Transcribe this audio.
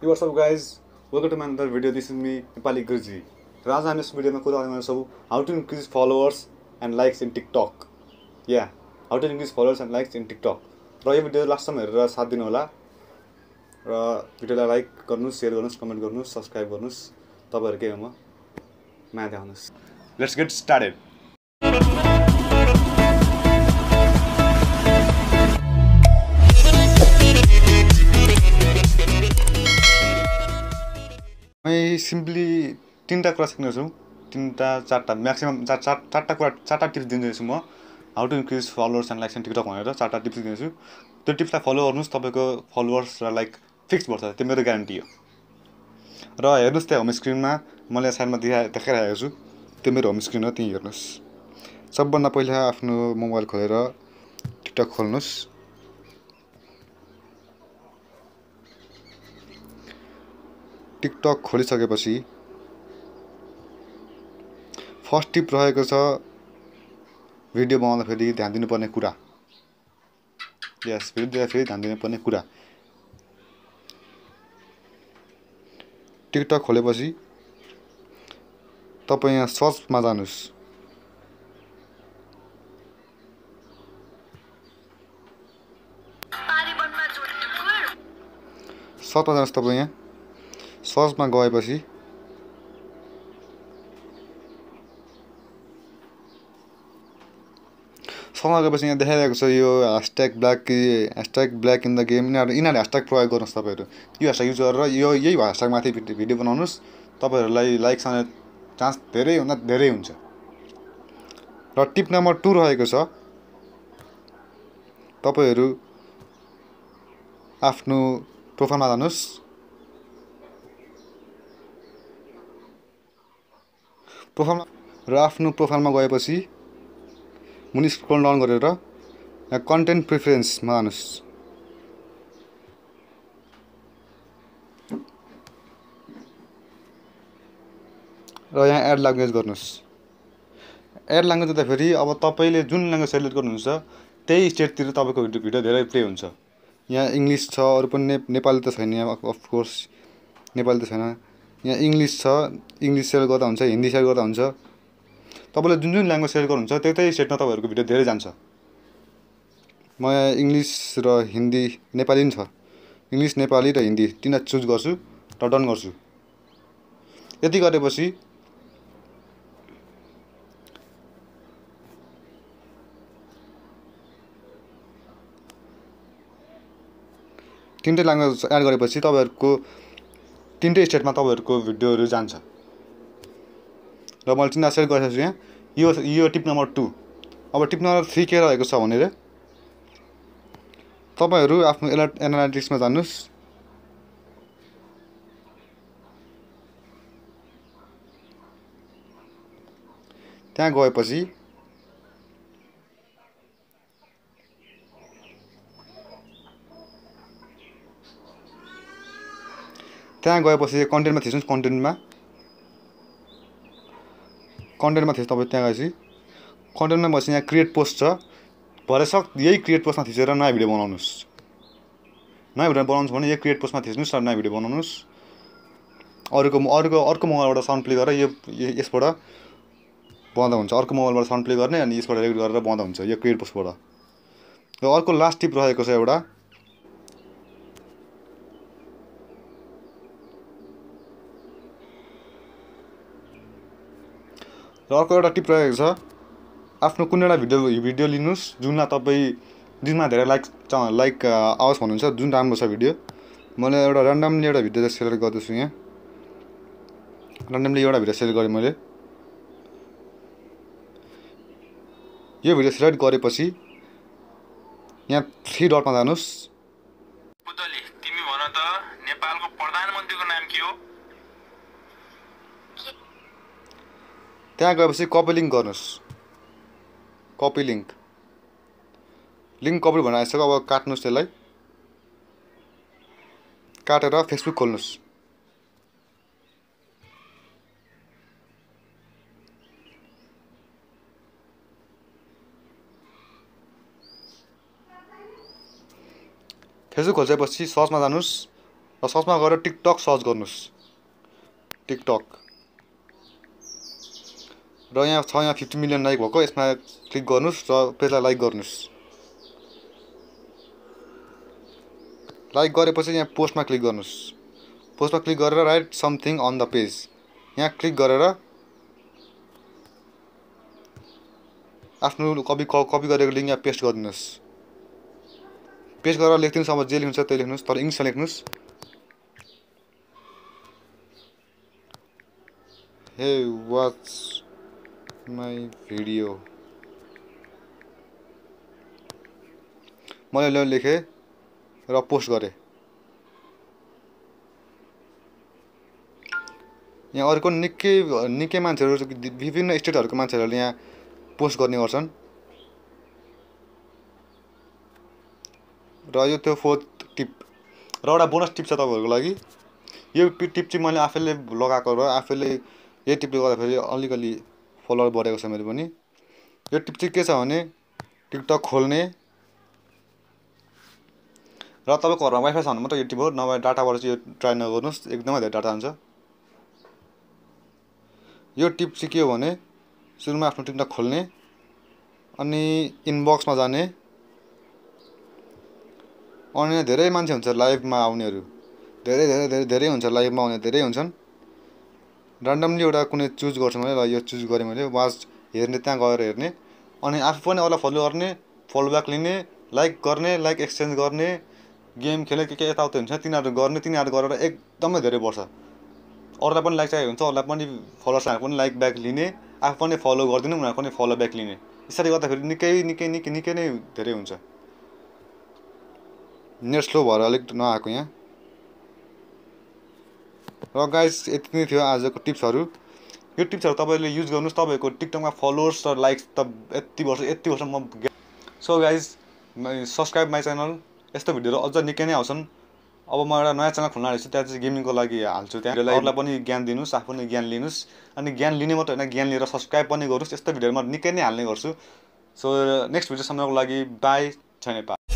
Hey, what's up guys? Welcome to my another video. This is me, Nepali Guruji. Today in this video, how to increase followers and likes in TikTok. Yeah, how to increase followers and likes in TikTok. This video last time, 7 days ago. Video like, share, comment, subscribe, let's get started. I simply tinta crossing tinta charta maximum charta tips dinchu how to increase followers and likes on TikTok bhanera charta tips dinchu त्यो tips लाई follow गर्नुस् तपाईको followers र like fix भर्छ त्यो मेरो guarantee हो र हेर्नुस् त होम स्क्रिनमा मैले साइडमा देखाइरहेको छु त्यो मेरो होम स्क्रिन हो त्यही हेर्नुस् सबभन्दा पहिला आफ्नो मोबाइल खोलेर टिकटक खोल्नुस् टिकटक खोलिसकेपछि फर्स्ट टिप रहेको छ भिडियो बनाउँदा फेरि ध्यान दिनुपर्ने कुरा यस फेरि ध्यान दिनुपर्ने कुरा टिकटक खोलेपछि तपाईं यहाँ सर्चमा जानुस् तपाईं यहाँ सर्चमा गएपछि यहाँ देखाइरहेको छ यो #black इन द गेम यिनीहरु # प्रयोग गर्नुस् तपाईहरु यो # युज गरेर यो यही # माथि भिडियो बनाउनुस् तपाईहरुलाई लाइक आउने चान्स धेरै हुन्छ र टिप नम्बर 2 रहेको छ तपाईहरु आफ्नो प्रोफाइलमा जानुस् प्रोफाइलमा गएपछि मुनि स्क्रल डाउन गरेर यहाँ कन्टेन्ट प्रिफरेन्समा जानुस् र यहाँ एड ल्याङ्ग्वेज गर्नुस् एड ल्याङ्ग्वेज गर्दा फेरि अब तपाईले जुन ल्याङ्ग्वेज सेलेक्ट गर्नुहुन्छ त्यही स्टेटतिर तपाईको भिडियो धेरै प्ले हुन्छ यहाँ इंग्लिश छ अरु पनि नेपाली त छैन अफ कोर्स नेपाली त छैन यहाँ इंग्लिश छ इंग्लिश सेयर गर्दा हुन्छ हिन्दी सेयर गर्दा हुन्छ तपाईले जुन जुन ल्याङ्ग्वेज सेयर गर्नुहुन्छ त्यतै सेटमा तपाईहरुको भिडियो धेरै जान्छ म इंग्लिश र हिन्दी नेपाली नि छ इंग्लिश नेपाली र हिन्दी तीन चुज गर्छु र डन गर्छु यति गरेपछि तीनटै ल्याङ्ग्वेज एड गरेपछि तपाईहरुको तीनटै स्टेटमा तपाईहरुको भिडियोहरु जान्छ र मैले तिन सेट गरेको छु यहाँ यो टिप नम्बर 2 अब टिप नम्बर 3 के रहेको छ भनेर तपाईहरु आफ्नो एनालिटिक्समा जानुस् त्यहाँ गएपछि कन्टेन्टमा थिच्नुस् तपाईं त्यहाँ गएपछि कन्टेन्टमा भएपछि यहाँ क्रिएट पोस्ट छ भरेसक यही क्रिएट पोस्टमा थिचेर नयाँ भिडियो बनाउनुस् भने यो क्रिएट पोस्टमा थिच्नुस् र नयाँ भिडियो बनाउनुस् अर्को मोबाइलबाट साउन्ड प्ले गरेर यो यसबाट बन्द हुन्छ अर्को मोबाइलबाट साउन्ड प्ले गर्ने अनि यसबाट रेकर्ड गरेर बन्द हुन्छ यो क्रिएट पोस्टबाट र अर्को लास्ट टिप रहेको छ एउटा र अर्को एउटा टिप रहेको छ आफ्नो कुनै एउटा भिडियो लिनुस् जुनमा जुनमा धेरै लाइक आओस् भन्नुहुन्छ जुन राम्रो छ भिडियो मैले एउटा र्यान्डमली एउटा भिडियो सेलेक्ट गर्दैछु यहाँ र्यान्डमली एउटा भिडियो सेलेक्ट गरे मैले यो भिडियो सेलेक्ट गरेपछि यहाँ 3 डटमा जानुस् पुतली तिमी भन त नेपालको प्रधानमन्त्रीको नाम के हो त्यहाँ गएपछि कपी लिंक गर्नुस् लिंक कपी बनाइसक्यो अब काट्नुस् त्यसलाई काटेर फेसबुक खोल्नुस् फेसबुक खोजेपछि सर्चमा जानुस् र सर्चमा गएर टिकटक सर्च गर्नुस् टिकटक र यहाँ छ यहाँ 50 मिलियन लाइक भएको यसमा क्लिक गर्नुस् र पेजलाई लाइक गर्नुस् लाइक गरेपछि यहाँ पोस्टमा क्लिक गर्नुस् पोस्टमा क्लिक गरेर write something on the page यहाँ क्लिक गरेर आफ्नो कपी गरेको लिंक यहाँ पेस्ट गर्दिनुस् पेस्ट गरेर लेख्दिनुस् अब जे लेख्नुहुन्छ त्यही लेख्नुस् तर इंग्लिशमा लेख्नुस् Hey, watch my video. मैले लेखे र पोस्ट गरे यहाँ अरुको निकै मान्छेहरु विभिन्न स्टेटहरुको मान्छेहरुले यहाँ पोस्ट गर्ने गर्छन् र यो त्यो फोर्थ टिप र एउटा बोनस टिप छ तपाईहरुको लागि यो टिप चाहिँ मैले आफैले लगाएको र आफैले यो टिपले गर्दा फेरि अलिकति फलोअर बढेको छ मेरो पनि यो टिप चाहिँ के छ भने टिकटक खोल्ने र तपाईको घरमा वाइफाई छ भने मात्र यो टिप हो नभए डाटाबाट चाहिँ यो ट्राई नगर्नुस् एकदमै धेरै डाटा हुन्छ यो टिप चाहिँ के हो भने सुरुमा आफ्नो टिकटक खोल्ने अनि इनबक्समा जाने अनि धेरै मान्छे हुन्छ लाइभमा आउनेहरु धेरै धेरै धेरै धेरै हुन्छ लाइभमा आउने धेरै हुन्छन् रैंडमली एउटा कुनै चुज गर्छु मैले र यो चुज गरे मैले वाच हेर्ने त्यहाँ गएर हेर्ने अनि आफै पनि अरूलाई फलो गर्ने फलो ब्याक लिने लाइक गर्ने लाइक एक्सचेन्ज गर्ने गेम खेले के यताउता हुन्छ तिनीहरु गर्ने तिनीहरु गरेर एकदमै धेरै बढ्छ अरूलाई पनि लाइक चाहिएको हुन्छ अरूलाई पनि फलोअर्सहरुलाई पनि लाइक ब्याक लिने आफै पनि फलो गर्दिनु उनीहरु पनि फलो ब्याक लिने यसरी गर्दा फेरि निकै निकै निकै निकै नै धेरै हुन्छ नेट स्लो भएर अलिक नआएको यहाँ र गाइस यति नै थियो आजको टिप्सहरु यो टिप्सहरु तपाईहरुले युज गर्नुस् तपाईको टिकटकमा फलोअर्स र लाइक्स त यति वर्ष म so guys subscribe my channel यस्तो भिडियोहरु अझ निकै नै आउँछन् अब म एउटा नयाँ च्यानल खोल्न आइसु त्यहाँ चाहिँ गेमिङको लागि हाल्छु त्यहाँ अरूलाई पनि ज्ञान दिनुस् आफू पनि ज्ञान लिनुस् अनि ज्ञान लिने मात्र हैन ज्ञान लिएर सब्स्क्राइब पनि गर्नुस् यस्तो भिडियोहरु म निकै नै हाल्ने गर्छु सो नेक्स्ट भिडियो सम्मको लागि बाइ छैन